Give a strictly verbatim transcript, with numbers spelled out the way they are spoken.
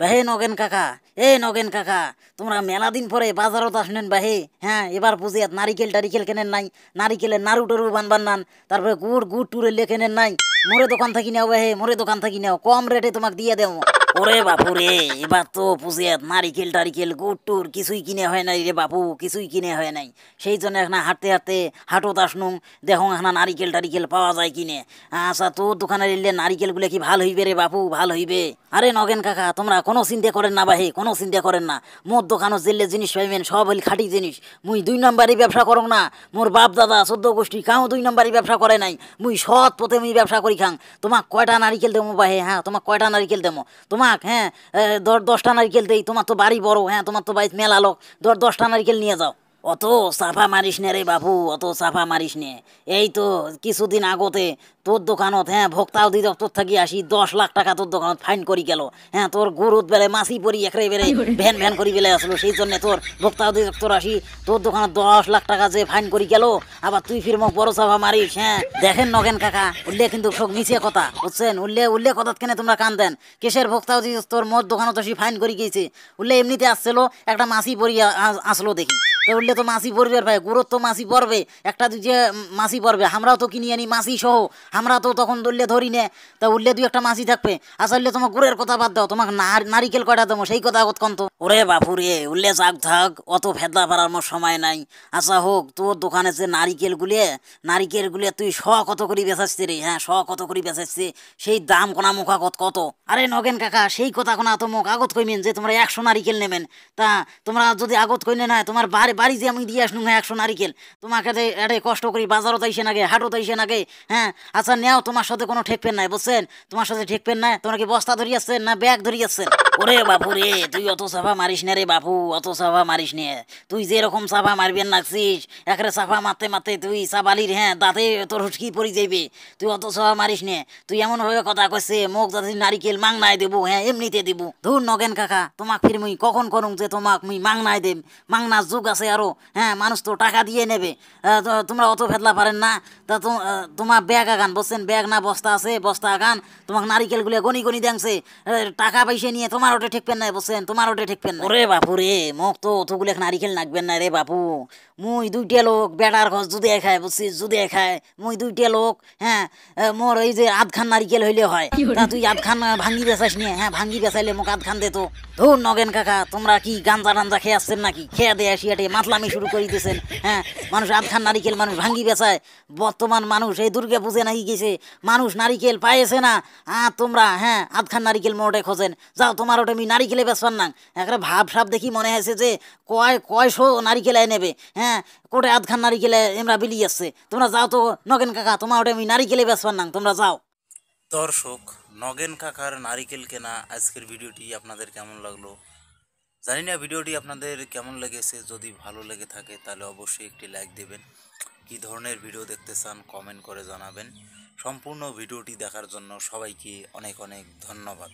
বাহে নগেন কাকা, এ নগেন কাকা, তোমরা মেলা দিন পরে বাজারত আসলেন বাহে। হ্যাঁ, এবার বুঝিয়াত নারিকেল টারিকেল কেনেন নাই, নারিকেলের নাড়ু টারু বানবান নান, তারপরে গুড় গুড় টুরে লে কেনেন নাই। মোরে দোকান থাকি নাও বাহে, মোরে দোকান থাকি নাও, কম রেটে তোমাকে দিয়ে দেও। ওরে বাপু রে, এবার তো বুঝিয়াত নারিকেল টারিকেল গুড় টুর কিছুই কিনে হয় নাই রে বাপু, কিছুই কিনে হয় নাই। সেই জন্য এখন হাঁটতে হাঁটতে হাঁটত আসনুম, দেখো এখন নারিকেল টারিকেল পাওয়া যায় কিনে। আচ্ছা, তোর দোকানে এলে নারিকেলগুলো কি ভাল হইবে রে বাপু? ভাল হইবে। আরে নগেন কাকা, তোমরা কোনো চিন্তা করেন না বাহে, কোনো চিন্তা করেন না। মোর দোকানও জেলে জিনিস পাইবেন, সব হইল খাঁটি জিনিস। মুই দুই নম্বরই ব্যবসা করং না, মোর বাপ দাদা চোদ্দ গোষ্ঠী কাউ দুই নম্বরই ব্যবসা করে নাই। মুই সৎ পথে মুই ব্যবসা করি খাং। তোমাক কয়টা নারিকেল দেবো বাহে? হ্যাঁ, তোমাক কয়টা নারিকেল দেবো তোমাক? হ্যাঁ, দশটা নারিকেল দেই। তোমার তো বাড়ি বড়, হ্যাঁ তোমার তো বাড়িতে মেলা লোক, ধর দশটা নারিকেল নিয়ে যাও। অত চাপা মারিস নে রে বাবু, অত চাপা মারিস নে। এই তো কিছুদিন আগতে তোর দোকানত, হ্যাঁ ভোক্তা অধিদপ্তর থাকি আসি, দশ লাখ টাকা তোর দোকানত ফাইন করি গেল। হ্যাঁ, তোর গুরুত বেলায় মাছি পরি একরে বেড়াই ভ্যান ভ্যান করি বেলায় আসলো। সেই জন্য তোর ভোক্তা অধিদপ্তর আসি তোর দোকানত দশ লাখ টাকা যে ফাইন করি গেল, আবার তুই ফির মুখ বড় চাপা মারিস। হ্যাঁ, দেখেন নগেন কাকা, উল্লে কিন্তু সব নিচে কথা বুঝছেন, উল্লে উল্লে কথা কেন তোমরা কান দেন? কেসের ভোক্তা অধিদপ্তর মোর দোকানত আসি ফাইন করি গেছে। উল্লে এমনিতে আসছিল, একটা মাছি পরি আসলো দেখি, তো উল্লে তো মাছি পড়বে ভাই, গুরুত তো মাছি পড়বে, একটা দুই যে মাছি পড়বে। আমরাও তো কিনি আনি মাছি সহ, আমরা তো তখন উল্লে ধরি নে, তা উল্লে দুই একটা মাছি থাকবে। আচ্ছা উল্লে তোমার গুড়ের কথা বাদ দাও, তোমাকে নারিকেল কটা দেবো সেই কথা আগত কন্ত। ওরে বাপু রে, উল্লে যাক থাক, অত ফেদলা পারার মোর সময় নাই। আচ্ছা হোক, তোর দোকানে যে নারিকেল গুলে নারিকেল গুলে তুই শ কত করে বেঁচাচ্ছি রে? হ্যাঁ, শ কত করে বেঁচাচ্ছি, সেই দাম কোনা মুখ আগত কত? আরে নগেন কাকা, সেই কথা কোনা তো মুখ আগত কইমেন যে তোমরা একশো নারিকেল নেবেন, তা তোমরা যদি আগত কইনে না তোমার বাড়ি বাড়ি যে আমি দিয়ে আসুন একশো নারিকেল। তোমাকে এটা কষ্ট করি বাজারও তাইসে নাগে, হাটও তাইসে নাগে। হ্যাঁ, আচ্ছা নেও, তোমার সাথে কোনো ঠেকপেন নাই বুঝছেন, তোমার সাথে ঠেকপেন নাই। তোমরা কি বস্তা ধরি আসছেন না ব্যাগ ধরি আসছেন? ওরে বাপু রে, তুই অত সাফা মারিস নে রে বাপু, অত সাফা মারিস নে। তুই যেরকম সাফা মারবেন নাকছিস, একরে সাফা মারতে মারতে তুই সাবালির, হ্যাঁ দাঁতে তোর হুটকি পড়ে যাইবে। তুই অত সাফা মারিস নে, তুই এমনভাবে কথা কইছে মোক যাতে নারিকেল মাংনায় দেবো। হ্যাঁ, এমনিতে দেবো। ধুর নগেন কাকা, তোমাক ফির মুই কখন করুম যে তোমাক মুই মাংনায় দেব? মাংনার যুগ আছে আরো, হ্যাঁ মানুষ তো টাকা দিয়ে নেবে। তোমরা অত ফেদলা পারেন না, তা তোমার ব্যাগ আগান বসছেন, ব্যাগ না বস্তা আছে, বস্তা আগান। তোমাকে নারিকেলগুলো গনি গনি দেংছে, টাকা পয়সা নিয়ে তোমার ওটা ঠেকবেন নাই বসছেন, তোমার ওটা ঠেকবেন না। ওরে বাপু রে, মোক তো অতগুলো নারিকেল নাকবেন না রে বাপু। মুই দুইটা লোক বেটার ঘর জুদে খায় বুঝছিস, জুদে খায় মুই দুইটা লোক। হ্যাঁ, মোর এই যে আধখান নারিকেল হইলে হয়, তা তুই আধখান ভাঙ্গি বেচাস নিয়ে? হ্যাঁ, ভাঙ্গি বেচাইলে মোক আধখান দে তো। ধুর নগেন কাকা, তোমরা কি গাঞ্জা টাঞ্জা খেয়ে আসছেন নাকি? খেয়ে দিয়ে আসি হাটে মাতলামি শুরু করে দিয়েছেন। হ্যাঁ, মানুষ আধখান নারিকেল মানুষ ভাঙ্গি বেচায়। বর্তমান মানুষ এই দুর্গা পুজো নাকি গেছে, মানুষ নারিকেল পাইছে না। আর তোমরা হ্যাঁ আধখান নারিকেল মোটে খোঁজেন, যাও তোমার ওটা আমি নারিকেলে বেচবার না। একটা ভাব সাপ দেখি মনে হয়েছে যে কয় কয়শো নারিকেল আয় নেবে। হ্যাঁ, কোটে আধখান নারিকেলে এমরা বিলিয়ে আসছে, তোমরা যাও তো। নগেন কাকা, তোমার ওটা আমি নারিকেলে বেচবার না, তোমরা যাও। দর্শক, নগেন কাকার নারিকেল কেনা আজকের ভিডিওটি আপনাদের কেমন লাগলো জানি না, ভিডিওটি আপনাদের কেমন লেগেছে? যদি ভালো লেগে থাকে তাহলে অবশ্যই একটি লাইক দেবেন। কী ধরনের ভিডিও দেখতে চান কমেন্ট করে জানাবেন। সম্পূর্ণ ভিডিওটি দেখার জন্য সবাইকে অনেক অনেক ধন্যবাদ।